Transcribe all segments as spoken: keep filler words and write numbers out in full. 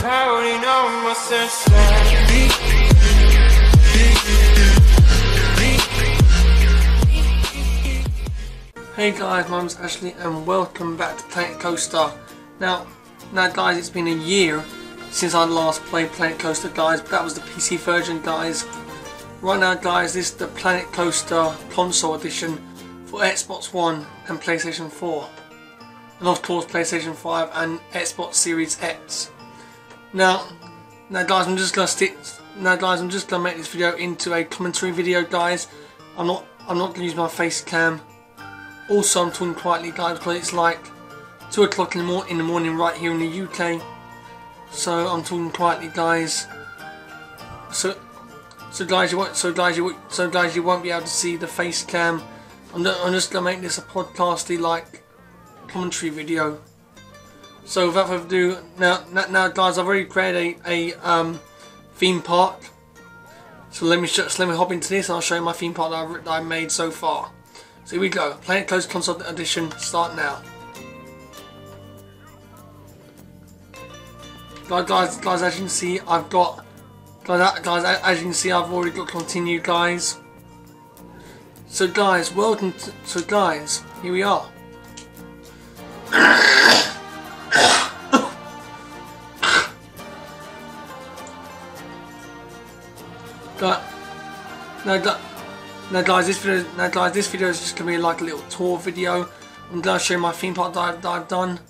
Hey guys, my name's Ashley and welcome back to Planet Coaster. Now, now guys, it's been a year since I last played Planet Coaster, guys. That was the P C version, guys. Right now, guys, this is the Planet Coaster console edition for Xbox One and PlayStation four. And of course PlayStation five and Xbox Series X. Now, now guys, I'm just gonna stick. Now guys, I'm just gonna make this video into a commentary video, guys. I'm not. I'm not gonna use my face cam. Also, I'm talking quietly, guys, because it's like two o'clock in the morning in the morning right here in the U K. So I'm talking quietly, guys. So, so guys, you won't. So guys, you so guys, you won't be able to see the face cam. I'm, I'm just gonna make this a podcasty like commentary video. So without further ado, now, now, now guys, I've already created a, a um, theme park. So let me so let me hop into this, and I'll show you my theme park that I've, that I've made so far. So here we go, Planet Coaster Console Edition, start now. Guys, guys, guys, as you can see, I've got guys, guys, as you can see, I've already got continue, guys. So guys, welcome. To, so guys, here we are. Now, now, guys, this video, now, guys, this video is just gonna be like a little tour video. I'm gonna show you my theme park that, that I've done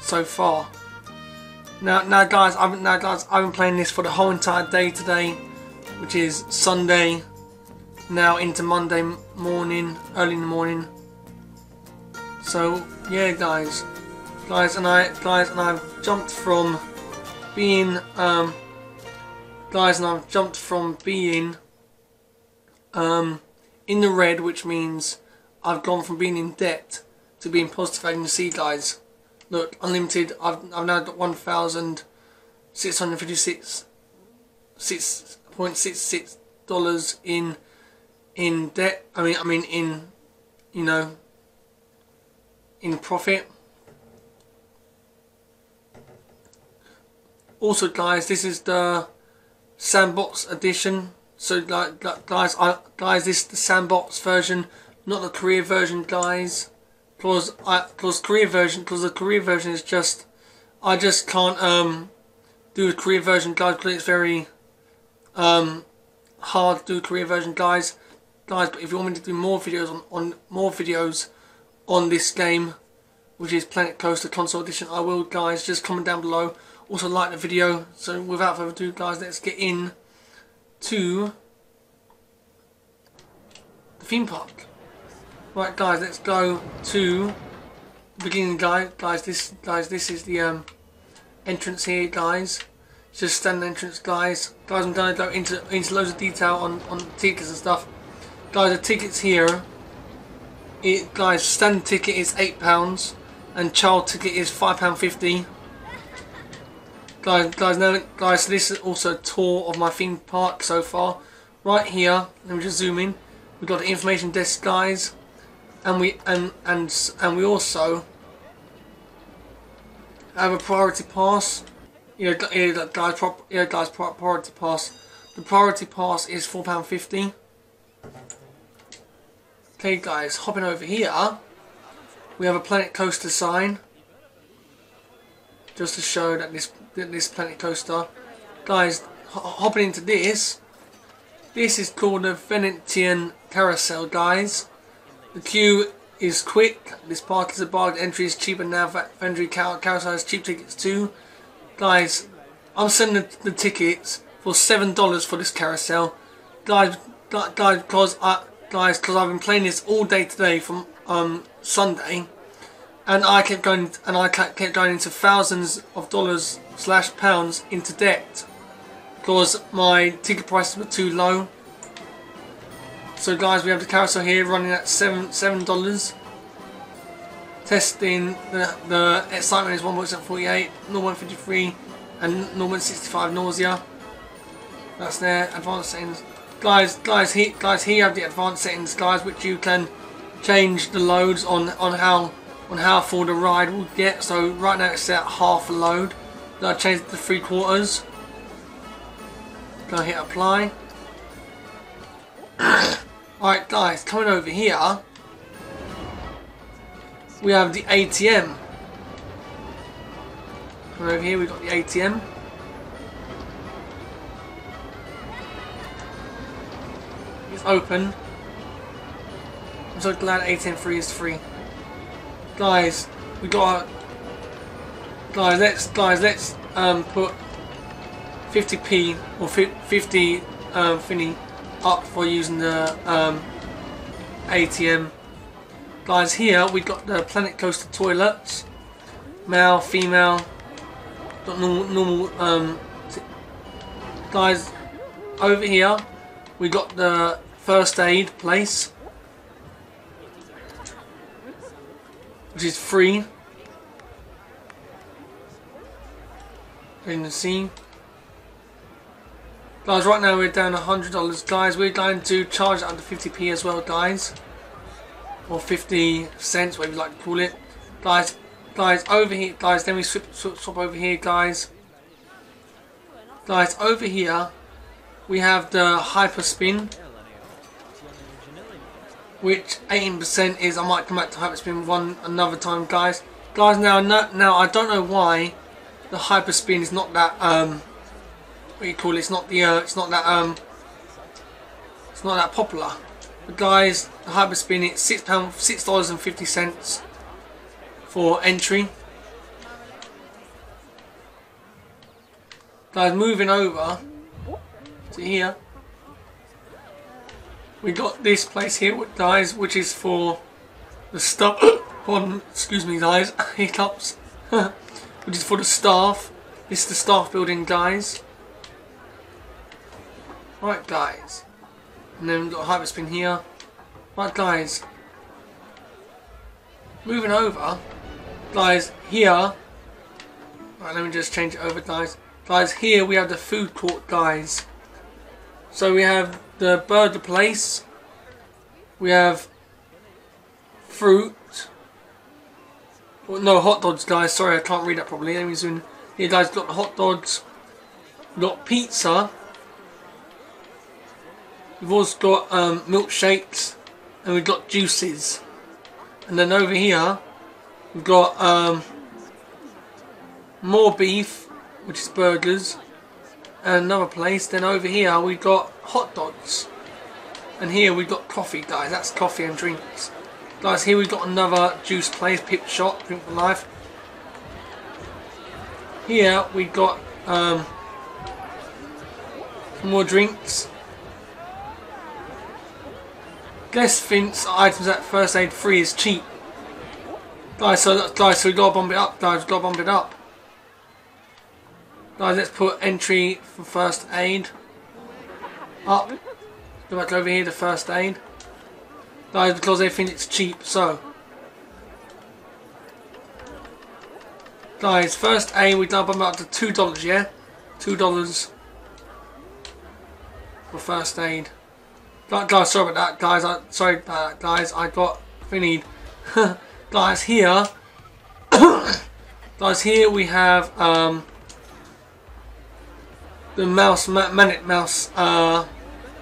so far. Now, now, guys, I've now, guys, I've been playing this for the whole entire day today, which is Sunday, now into Monday morning, early in the morning. So yeah, guys, guys, and I, guys, and I've jumped from being. Um, Guys, and I've jumped from being um, in the red, which means I've gone from being in debt to being positive. As you can see, guys, look, unlimited. I've I've now got one thousand six hundred fifty-six six point six six dollars in in debt. I mean, I mean in you know in profit. Also, guys, this is the Sandbox edition. So guys, I, guys, this is the Sandbox version, not the career version, guys. Cause I, cause career version, cause the career version is just, I just can't um do the career version, guys. Cause it's very um hard to do the career version, guys. Guys, but if you want me to do more videos on, on more videos on this game, which is Planet Coaster Console Edition, I will, guys. Just comment down below. Also like the video. So without further ado, guys, let's get in to the theme park. Right, guys, let's go to the beginning, guys. Guys, this, guys, this is the um, entrance here, guys. It's just standard entrance, guys. Guys, I'm gonna go into into loads of detail on on tickets and stuff, guys. The tickets here, it guys, standard ticket is eight pounds, and child ticket is five pound fifty. Guys, guys, now, guys, this is also a tour of my theme park so far. Right here, let me just zoom in. We've got the information desk, guys, and we and and and we also have a priority pass. Yeah, yeah, guys, prop, yeah, guys, priority pass. The priority pass is four pound fifty. Okay, guys, hopping over here, we have a Planet Coaster sign, just to show that this. This Planet Coaster, guys, hopping into this. This is called the Venetian Carousel, guys. The queue is quick. This park is a bargain. Entry is cheaper now. Venetian Carousel has cheap tickets too, guys. I'm selling the, the tickets for seven dollars for this carousel, guys. Guys, because I, guys, because I've been playing this all day today from um Sunday. And I kept going, and I kept going into thousands of dollars slash pounds into debt because my ticket prices were too low. So, guys, we have the carousel here running at seven seven dollars. Testing the, the excitement is one point forty eight, normal one fifty three, and normal sixty five nausea. That's their advanced settings, guys. Guys, here, guys, here you have the advanced settings, guys, which you can change the loads on on how. on how full the ride will get. So right now it's at half a load, Now change the three quarters. Now hit apply. Alright guys, coming over here, we have the A T M. Coming over here, we've got the A T M. It's open. I'm so glad A T M free is free. Guys, we got guys. Let's guys. Let's um put fifty p or fifty um thingy up for using the um A T M. Guys, here we got the Planet Coaster toilets, male, female, got normal, normal um. Guys, over here we got the first aid place, which is free. In the scene, guys. Right now we're down a hundred dollars, guys. We're going to charge under fifty p as well, guys, or fifty cents, whatever you like to call it, guys. Guys, over here, guys. Then we swap, swap, swap over here, guys. Guys, over here, we have the Hyper Spin, which eighteen percent is. I might come back to Hyper Spin one another time, guys. Guys, now, no, now I don't know why the Hyper Spin is not that um, what do you call it? It's not the uh, it's not that um, it's not that popular. But guys, the Hyper Spin, it's six pound six dollars and fifty cents for entry. Guys, moving over to here, we got this place here, guys, which is for the stuff. Pardon, excuse me, guys, hiccups. Which is for the staff. This is the staff building, guys. Right, guys. And then we've got Hyper Spin here. Right, guys. Moving over. Guys, here. Right, let me just change it over, guys. Guys, here we have the food court, guys. So we have the burger place. We have fruit. No, hot dogs, guys. Sorry, I can't read that properly. Let me zoom in. Here, guys, got the hot dogs. We've got pizza. We've also got um, milkshakes. And we've got juices. And then over here, we've got um, more beef, which is burgers. And another place. Then over here, we've got hot dogs. And here, we've got coffee, guys. That's coffee and drinks. Guys, here we've got another juice place, Pip Shop, Drink for Life. Here we've got um, more drinks. Guest thinks items at first aid free is cheap. Guys, so guys, so we gotta bump it up, guys, we gotta bump it up. Guys, let's put entry for first aid up. Go back over here to first aid. Guys, because they think it's cheap, so. Guys, first aid, we dump them up to two dollars, yeah? two dollars for first aid. Guys, sorry about that, guys. I, sorry about that, guys. I got thinnied. Guys, here. Guys, here we have um, the Mouse Manate Mouse uh,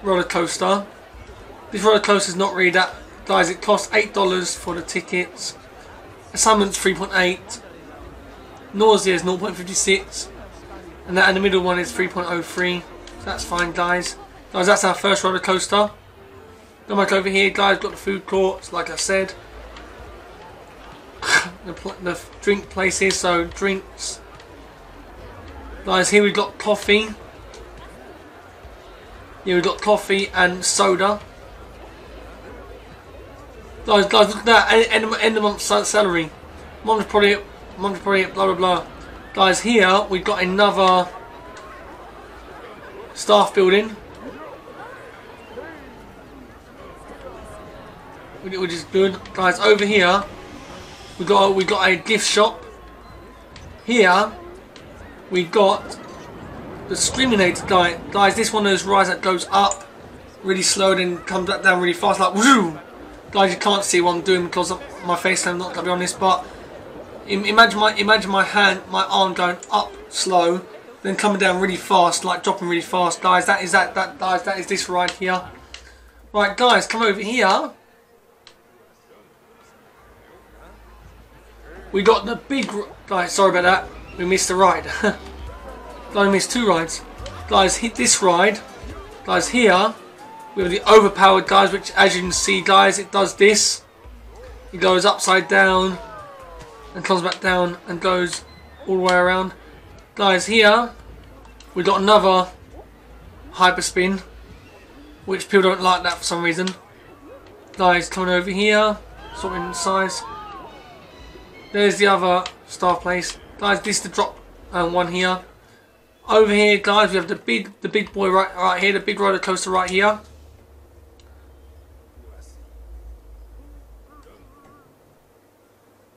roller coaster. This roller coaster is not really that, guys. It costs eight dollars for the tickets. Summon's three point eight. Nausea is zero point fifty six, and that in the middle one is three point oh three. So that's fine, guys. Guys, that's our first roller coaster. Go back over here, guys. Got the food courts, like I said. the, pl the drink places, so drinks. Guys, here we've got coffee. Here we've got coffee and soda. Guys, guys, look at that, end of, end of month salary. Mom's probably, mom's probably, blah, blah, blah. Guys, here we've got another staff building, which is good. Guys, over here we got we got a gift shop. Here we got the Discriminator guy. Guys, this one is rise that goes up really slow, then comes back down really fast, like woo. Guys, you can't see what I'm doing because of my face, I'm not going to be honest, but Imagine my imagine my hand, my arm going up slow, then coming down really fast, like dropping really fast, guys. That is that that guys. That is this right here. Right, guys, come over here. We got the big. Guys, sorry about that. We missed a ride. I missed two rides. Guys, hit this ride. Guys, here we have the overpowered guys, which, as you can see, guys, it does this. It goes upside down and comes back down and goes all the way around. Guys, here we got another hyper spin, which people don't like that for some reason. Guys, coming over here, sorting the size. There's the other star place. Guys, this is the drop um, one here. Over here, guys, we have the big, the big boy right, right here, the big roller coaster right here.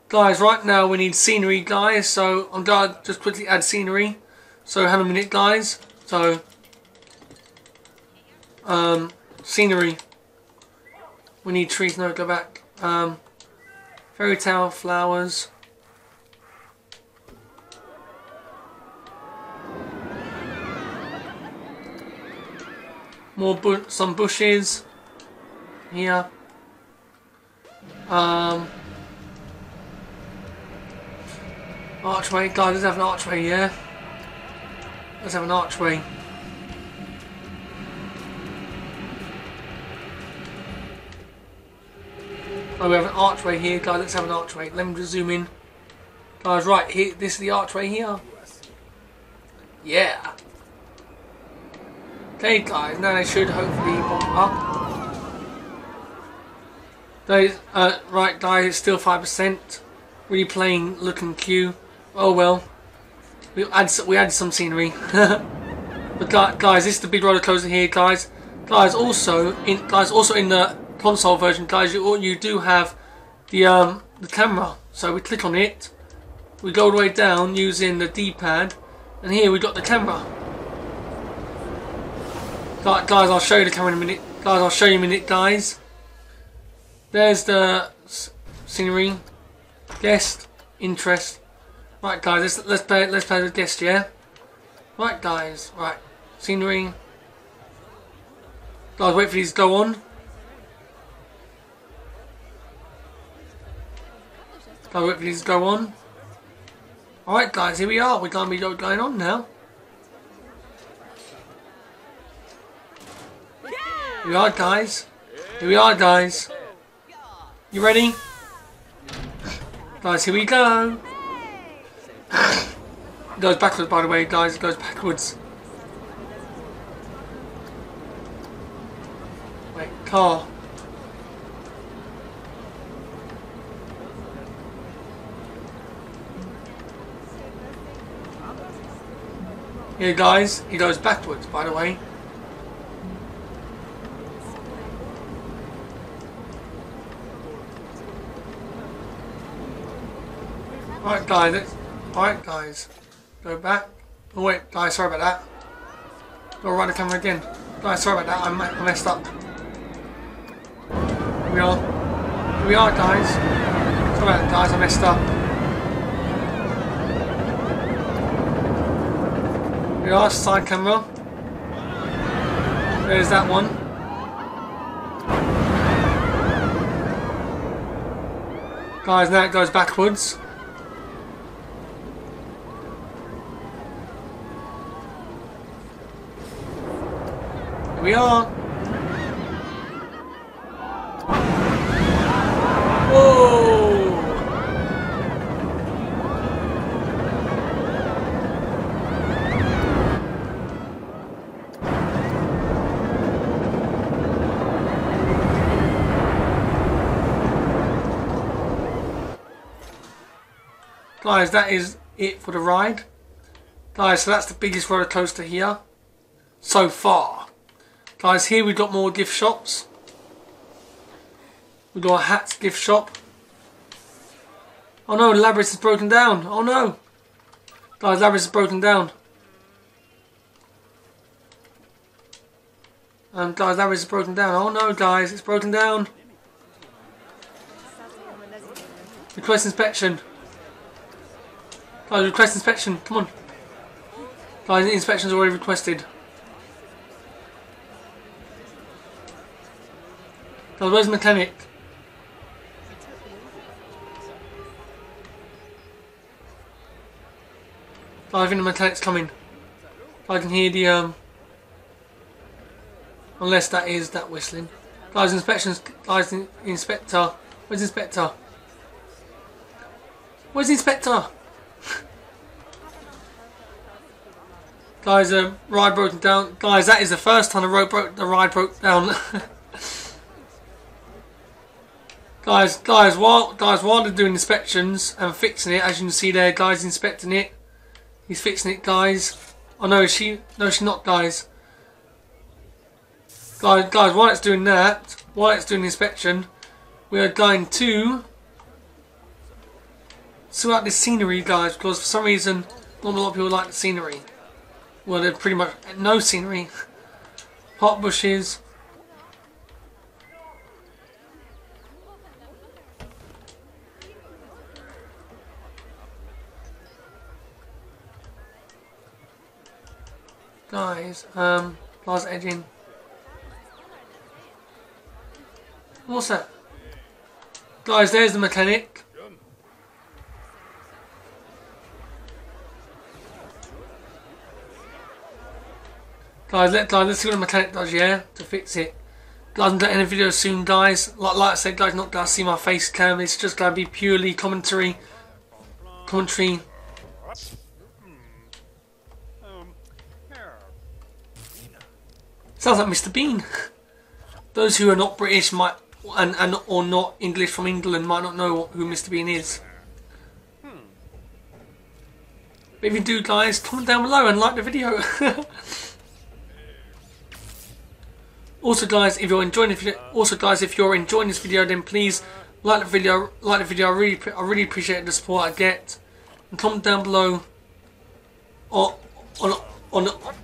Guys, right now we need scenery, guys, so I'm going to just quickly add scenery. So, have a minute, guys. So, um, scenery. We need trees, no, go back. Um, fairy tale, flowers. More bu some bushes here. Um, archway, guys. Let's have an archway, yeah. Let's have an archway. Oh, we have an archway here, guys. Let's have an archway. Let me just zoom in, guys. Right here, this is the archway here. Yeah. Hey guys, now they should hopefully pop up. They, uh, right guys, it's still five percent. Really plain looking queue. Oh well. We add, we added some scenery. But guys, this is the big roller coaster here, guys. Guys, also in guys, also in the console version, guys, you you do have the um the camera. So we click on it. We go all the way down using the D-pad, and here we got the camera. Guys, I'll show you the camera in a minute. Guys, I'll show you in a minute, guys. There's the scenery, guest, interest. Right, guys, let's let's play let's play the guest, yeah. Right, guys. Right, scenery. Guys, wait for these to go on. Guys, wait for these to go on. All right, guys, here we are. We're gonna be going on now. Here we are, guys. Here we are, guys. You ready? Guys, here we go. It goes backwards, by the way, guys. It goes backwards. Wait, car. Yeah, guys. It goes backwards, by the way. Alright guys, alright guys, go back. Oh wait, guys, sorry about that. Go right the camera again. Guys, sorry about that, I, I messed up. Here we are. Here we are, guys. Sorry about that, guys, I messed up. Here we are, side camera. There's that one. Guys, now it goes backwards. We are. Guys, that is it for the ride. Guys, so that's the biggest roller coaster here so far. Guys, here we've got more gift shops. We've got a hats gift shop. Oh no, the labyrinth is broken down. Oh no. Guys, the labyrinth is broken down. Um, guys, the labyrinth is broken down. Oh no, guys, it's broken down. Request inspection. Guys, request inspection. Come on. Guys, the inspection's already requested. Guys, where's the mechanic? I think the mechanic's coming. I can hear the um. Unless that is that whistling. Guys, inspections. Guys, inspector. Where's the inspector? Where's the inspector? Guys, the um, ride broke down. Guys, that is the first time the road broke. The ride broke down. Guys, guys, while guys while they're doing inspections and fixing it, as you can see there, guys, inspecting it. He's fixing it, guys. Oh no, is she? No, she's not, guys. Guys, guys, while it's doing that, while it's doing the inspection, we are going to sort out this scenery, guys, because for some reason, not a lot of people like the scenery. Well, there's pretty much no scenery. Hot bushes. Guys, um, plaza edging. What's that? Guys, there's the mechanic. Guys, let, guys, let's see what the mechanic does, yeah, to fix it. Guys, I'm going to end the video soon, guys. Like, like I said, guys, not going to see my face cam. It's just going to be purely commentary. Commentary. Sounds like Mister Bean. Those who are not British might and, and or not English from England might not know who Mister Bean is. Hmm. But if you do, guys, comment down below and like the video. Also, guys, if you're enjoying the video, also guys, if you're enjoying this video, then please like the video. Like the video. I really, I really appreciate the support I get. And comment down below. On on on. on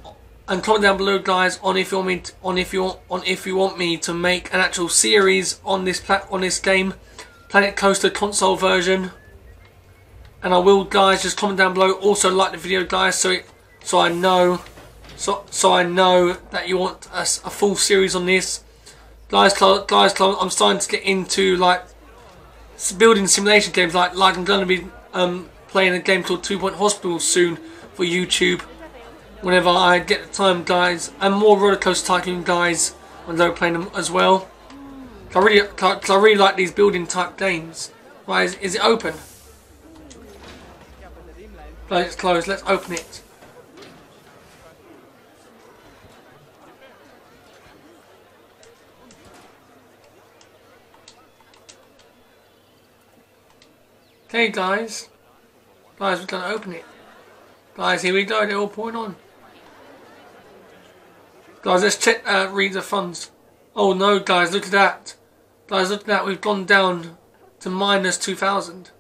And comment down below, guys, on if you want me to, on if you on if you want me to make an actual series on this plat on this game, Planet Coaster console version. And I will, guys. Just comment down below. Also, like the video, guys, so it so I know so so I know that you want a, a full series on this, guys. Guys, I'm starting to get into like building simulation games. Like like I'm going to be um, playing a game called Two Point Hospital soon for YouTube. Whenever I get the time, guys, and more roller coaster tycoon, guys, when they're playing them as well. I really, cause I really like these building type games. Right, is, is it open? No, it's closed. Let's open it. Okay, guys, guys, we're gonna open it. Guys, here we go. They're all pouring on. Guys, let's check uh, reads of funds. Oh no, guys, look at that. Guys, look at that. We've gone down to minus two thousand.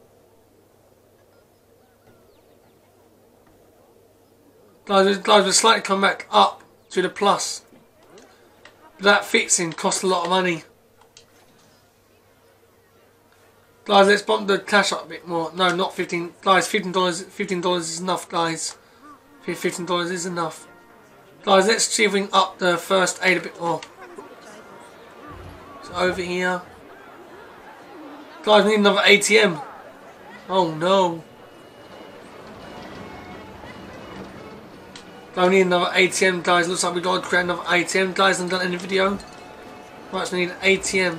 Guys, guys, we've slightly come back up to the plus. But that fixing costs a lot of money. Guys, let's bump the cash up a bit more. No, not fifteen. Guys, fifteen dollars fifteen dollars is enough, guys. fifteen dollars is enough. Guys, let's see if we can up the first aid a bit more. So over here. Guys, we need another A T M. Oh no. Guys, we need another A T M, guys. Looks like we got to create another A T M, guys. I'm done in the video. Right, so we need an A T M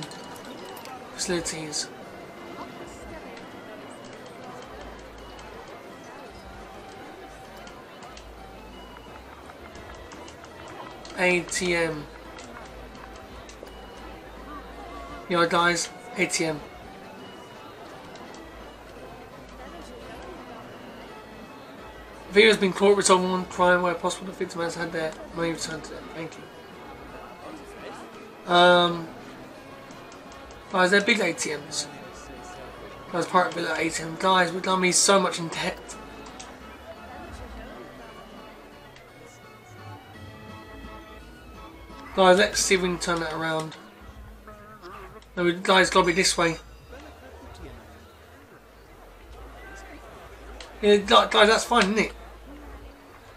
facilities. A T M. You know, guys, A T M. The video has been caught resolving one crime where possible. The victim has had their money returned to them. Thank you. Um, guys, they're big A T Ms. Guys, Pirate Villa A T M. Guys, we're gonna be so much in debt. Guys, let's see if we can turn that around. No, guys, gotta be this way. Yeah, guys, that's fine, isn't it?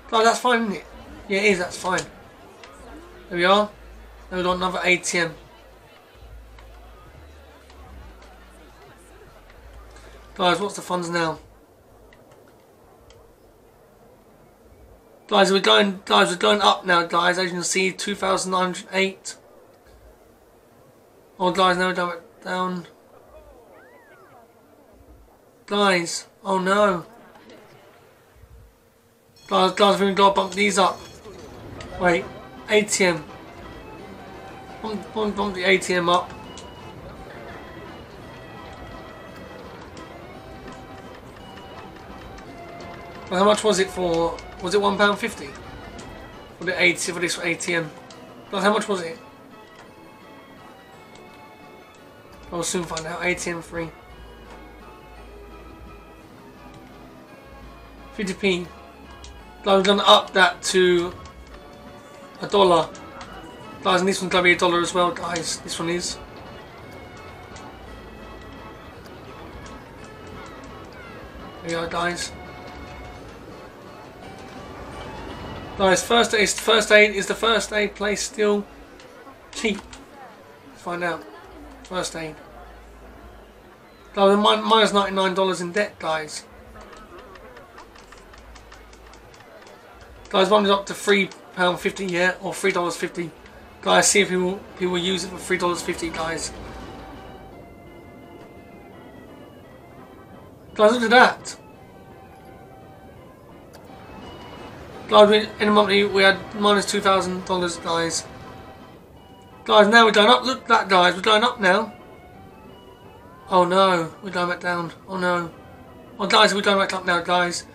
Guys, that's fine, isn't it? Yeah, it is, that's fine. There we are. Now we've got another A T M. Guys, what's the funds now? Guys, we're going, guys, we're going up now, guys. As you can see, two thousand nine hundred eight. Oh, guys, now we're going down. Guys, oh no. Guys, guys, we've got to bump these up. Wait, A T M. Bump, bump, bump the A T M up. Well, how much was it for? Was it one pound fifty? For the eight, for this A T M. Well, how much was it? I'll soon find out. A T M free. fifty p. I'm gonna up that to a dollar. Guys, and this one's gonna be a dollar as well, guys. This one is. There you are, guys. Guys, first aid, first aid is the first aid place still cheap? Let's find out. First aid. Guys, mine's ninety-nine dollars in debt, guys. Guys, one is up to three pounds fifty, yeah, or three dollars fifty. Guys, see if he will, he will use it for three dollars fifty, guys. Guys, look at that. Guys, we, in a monthly, we had minus two thousand dollars, guys. Guys, now we're going up. Look at that, guys. We're going up now. Oh, no. We're going back down. Oh, no. Oh, guys, we're going back up now, guys.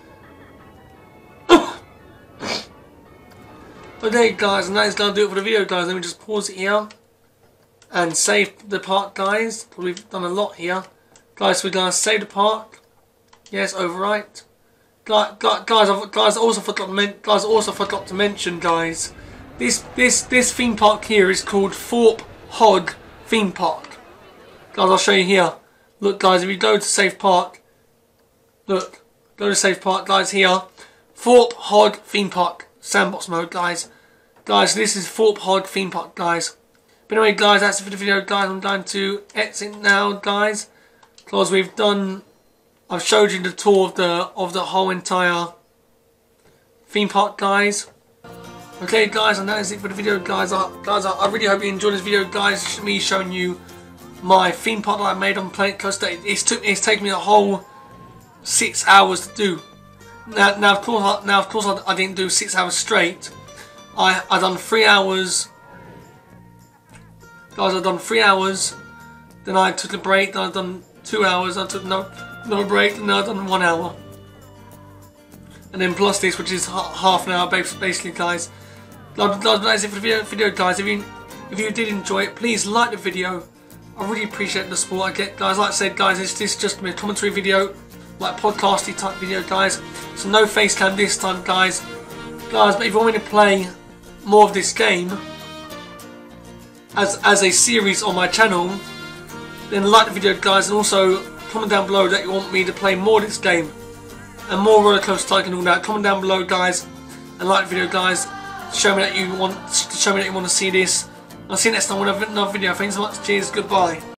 Okay guys, and that is going to do it for the video, guys. Let me just pause it here and save the park, guys. We've done a lot here, guys. So we're going to save the park. Yes, overwrite. Guys, guys, I've, guys, I also forgot to men guys, I also forgot to mention, guys. This this this theme park here is called Thorpe Hogg Theme Park. Guys, I'll show you here. Look, guys, if you go to Safe Park, look, go to Safe Park, guys. Here, Thorpe Hogg Theme Park. Sandbox mode, guys. Guys, this is Thorpe Hogg Theme Park, guys. But anyway, guys, that's it for the video, guys. I'm going to exit now, guys, because we've done. I've showed you the tour of the of the whole entire theme park, guys. Okay, guys, and that is it for the video, guys. I, guys, I, I really hope you enjoyed this video, guys. Me showing you my theme park that I made on Planet Coaster. It's took it's taken me a whole six hours to do. Now, now, of course, I, now, of course, I, I didn't do six hours straight. I I done three hours, guys. I done three hours. Then I took a break. Then I done two hours. I took another, another break. Then I done one hour. And then plus this, which is ha half an hour, basically, guys. Guys, that is it for the video, video, guys. If you if you did enjoy it, please like the video. I really appreciate the support I get, guys. Like I said, guys, this this is just a commentary video, like podcasty type video, guys. So no face cam this time, guys. Guys, but if you want me to play more of this game as as a series on my channel, then like the video, guys, and also comment down below that you want me to play more of this game and more roller coaster type and all that. Comment down below, guys, and like the video, guys. Show me that you want show me that you want to see this. I'll see you next time with another video. Thanks so much. Cheers. Goodbye.